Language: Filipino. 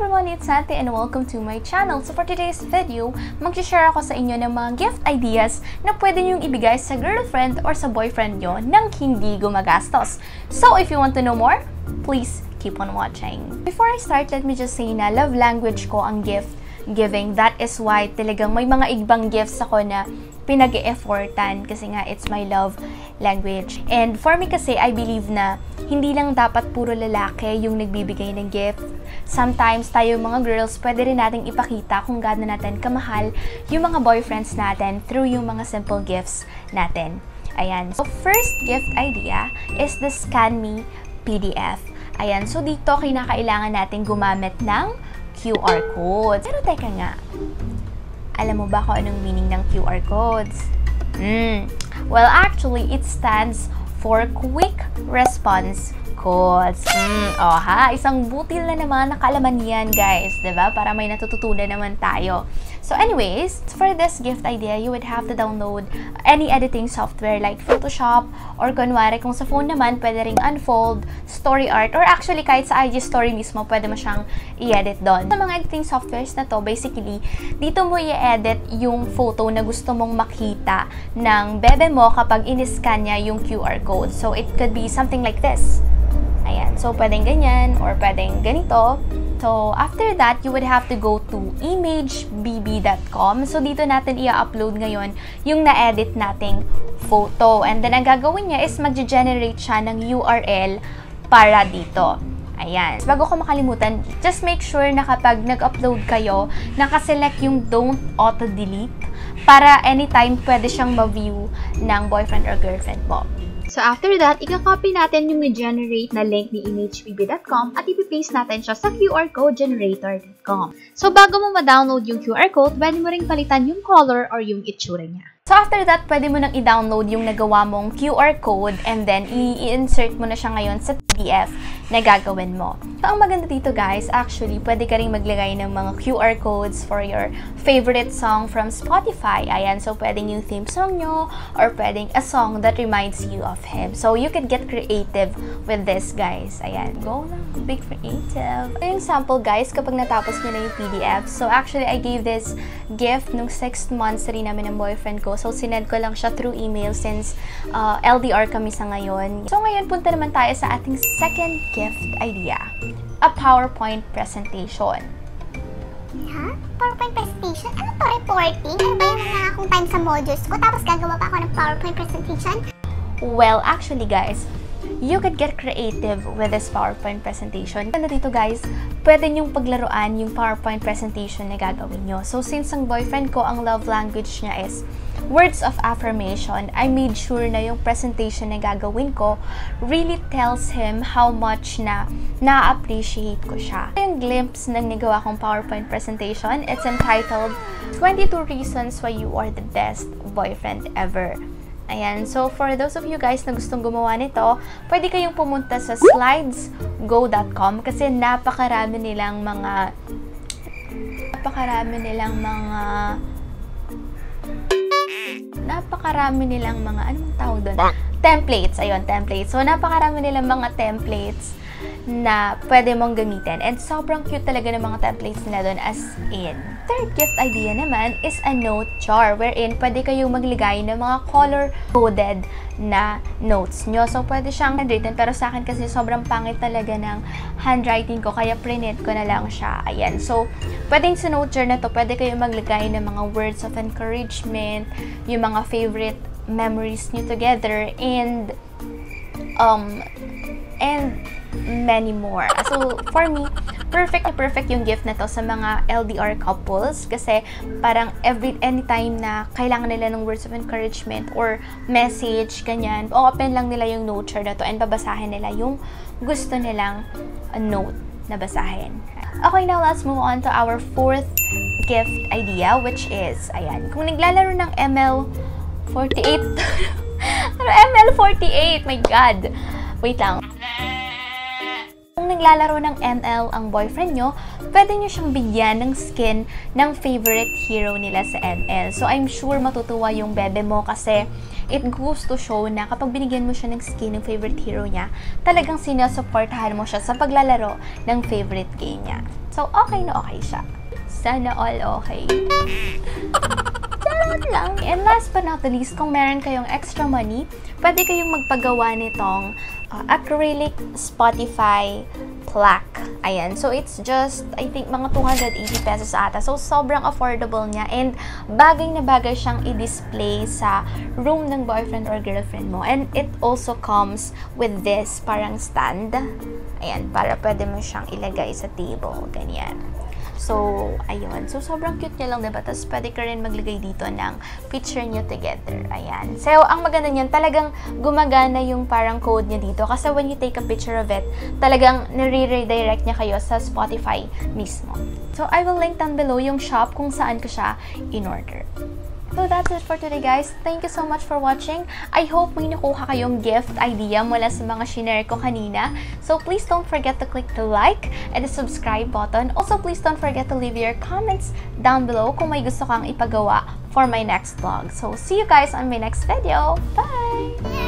everyone, it's Santi and welcome to my channel. So for today's video, mag-share ako sa inyo ng mga gift ideas na pwede niyong ibigay sa girlfriend or sa boyfriend niyo nang hindi gumagastos. So if you want to know more, please keep on watching. Before I start, let me just say na love language ko ang gift giving. That is why talagang may mga ibang gifts ako na pinag-e-effortan kasi nga it's my love language. And for me kasi, I believe na hindi lang dapat puro lalaki yung nagbibigay ng gift. Sometimes tayo mga girls, pwede rin nating ipakita kung gaano natin kamahal yung mga boyfriends natin through yung mga simple gifts natin. Ayan. So first gift idea is the Scan Me PDF. Ayan. So dito kinakailangan natin gumamit ng QR codes. Pero teka nga, alam mo ba kung anong meaning ng QR codes? Well, actually, it stands for Quick Response Codes. Isang butil na naman nakalaman yan, guys. Diba? Para may natututunan naman tayo. So anyways, for this gift idea, you would have to download any editing software like Photoshop or kunwari kung sa phone naman, pwede ring Unfold, Story Art, or actually kahit sa IG story mismo, pwede mo siyang i-edit doon. Sa mga editing softwares na to, basically, dito mo i-edit yung photo na gusto mong makita ng bebe mo kapag in-scan niya yung QR code. So it could be something like this. Ayan. So pwedeng ganyan or pwedeng ganito. So, after that, you would have to go to imagebb.com. So, dito natin i-upload ngayon yung na-edit nating photo. And then, ang gagawin niya is mag-generate siya ng URL para dito. Ayan. Bago ko makalimutan, just make sure na kapag nag-upload kayo, nakaselect yung don't auto-delete para anytime pwede siyang ma-view ng boyfriend or girlfriend mo. So, after that, ika-copy natin yung na-generate na link ni imagebb.com at ipipaste natin siya sa qrcodegenerator.com. So, bago mo ma-download yung QR code, pwede mo ring palitan yung color or yung itsura niya. So, after that, pwede mo nang i-download yung nagawa mong QR code and then i-insert mo na siya ngayon sa PDF na gagawin mo. So, ang maganda dito, guys, actually, pwede ka ring maglagay ng mga QR codes for your favorite song from Spotify. Ayan, so pwedeng yung theme song nyo or pwedeng a song that reminds you of him. So, you can get creative with this, guys. Ayan. Go na. Big creative. Ito yung sample, guys, kapag natapos nyo na yung PDF. So, actually, I gave this gift nung 6 months rin namin ng boyfriend ko. So, sinend ko lang siya through email since LDR kami sa ngayon. So, ngayon, punta naman tayo sa ating second gift idea. A PowerPoint presentation. Huh? PowerPoint presentation? Ano to? Reporting? Ano ba yung mga akong time sa modules ko? Tapos gagawa pa ako ng PowerPoint presentation? Well, actually, guys, you could get creative with this PowerPoint presentation. Ganda dito, guys, pwede niyong paglaruan yung PowerPoint presentation na gagawin niyo. So, since ang boyfriend ko, ang love language niya is words of affirmation, I made sure na yung presentation na gagawin ko really tells him how much na na-appreciate ko siya. Yung glimpse ng nagawa kong PowerPoint presentation, it's entitled 22 Reasons Why You Are the Best Boyfriend Ever. Ayan. So, for those of you guys na gustong gumawa nito, pwede kayong pumunta sa slidesgo.com kasi napakarami nilang mga anong tawag doon? Templates. Ayun, templates. So, napakarami nilang mga templates na pwede mong gamitin. And sobrang cute talaga ng mga templates nila doon, as in. Third gift idea naman is a note jar wherein pwede kayong magligay ng mga color-coded na notes nyo. So, pwede siyang handwritten. Pero sa akin kasi sobrang pangit talaga ng handwriting ko. Kaya printed ko na lang siya. Ayan. So, pwedeng sa note jar na to, pwede kayong magligay ng mga words of encouragement, yung mga favorite memories nyo together, and many more. So, for me, perfect yung gift na to sa mga LDR couples kasi parang anytime na kailangan nila ng words of encouragement or message, ganyan, open lang nila yung note jar na to and babasahin nila yung gusto nilang note na basahin. Okay, now let's move on to our fourth gift idea, which is, ayan, kung naglalaro ng ML48, ML48, my God! Wait lang. Kung naglalaro ng ML ang boyfriend nyo, pwede nyo siyang bigyan ng skin ng favorite hero nila sa ML. So, I'm sure matutuwa yung bebe mo kasi it goes to show na kapag binigyan mo siya ng skin ng favorite hero niya, talagang sinusuportahan mo siya sa paglalaro ng favorite game niya. So, okay na okay siya. Sana all okay. Charot lang. And last but not the least, kung meron kayong extra money, pwede kayong magpagawa nitong acrylic Spotify plaque. Ayan. So, it's just, I think, mga 280 pesos ata. So, sobrang affordable niya. And, bagay na bagay siyang i-display sa room ng boyfriend or girlfriend mo. And, it also comes with this parang stand. Ayan. Para pwede mo siyang ilagay sa table. Ganyan. So, ayun. So, sobrang cute niya lang, diba? Tapos, pwede ka rin maglagay dito ng picture niyo together. Ayan. So, ang maganda niyan, talagang gumagana yung parang code niya dito. Kasi, when you take a picture of it, talagang nire-redirect niya kayo sa Spotify mismo. So, I will link down below yung shop kung saan ko siya in-order. So, that's it for today, guys. Thank you so much for watching. I hope may nakuha kayong gift idea mula sa mga shinare ko kanina. So, please don't forget to click the like and the subscribe button. Also, please don't forget to leave your comments down below kung may gusto kang ipagawa for my next vlog. So, see you guys on my next video. Bye!